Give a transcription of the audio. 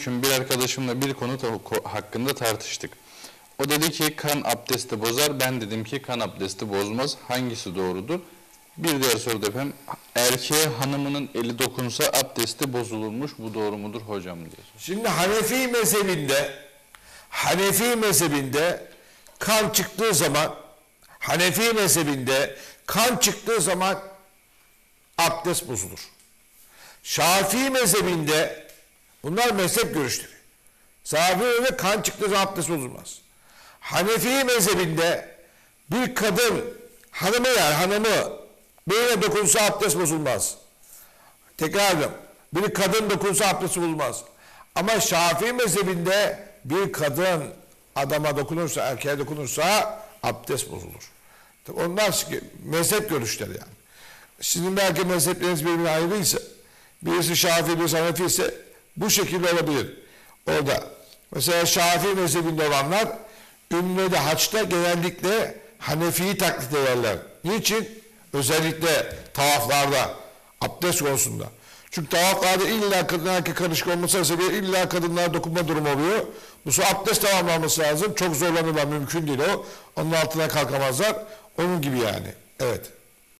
bir gün bir arkadaşımla bir konu hakkında tartıştık. O dedi ki kan abdesti bozar, ben dedim ki kan abdesti bozmaz. Hangisi doğrudur? Bir diğer soru da efendim, erkeğe hanımının eli dokunsa abdesti bozulurmuş, bu doğru mudur hocam diyor. Şimdi Hanefi mezhebinde kan çıktığı zaman, abdest bozulur. Şafii mezhebinde, bunlar mezhep görüşleri, Şafii'de kan çıktığı zaman abdest bozulmaz. Hanefi mezhebinde bir kadın hanımı birine dokunsa abdest bozulmaz. Tekrar ediyorum, bir kadın dokunsa abdest bozulmaz. Ama Şafii mezhebinde bir kadın adama dokunursa, erkeğe dokunursa abdest bozulur. Tabii onlar mezhep görüşleri yani. Sizin belki mezhepleriniz birbirine ayrıysa, birisi Şafii, birisi Hanefi ise bu şekilde olabilir. Orada mesela Şafii mezhebinde olanlar ümrede, haçta genellikle Hanefi'yi taklit ederler. Niçin? Özellikle tavaflarda, abdest konusunda. Çünkü tavaflarda illa kadın erkek karışık olması sebebiyle illa kadınlara dokunma durumu oluyor. Bu su abdest tamamlanması lazım. Çok zorlanırlar, mümkün değil o. Onun altına kalkamazlar. Onun gibi yani. Evet.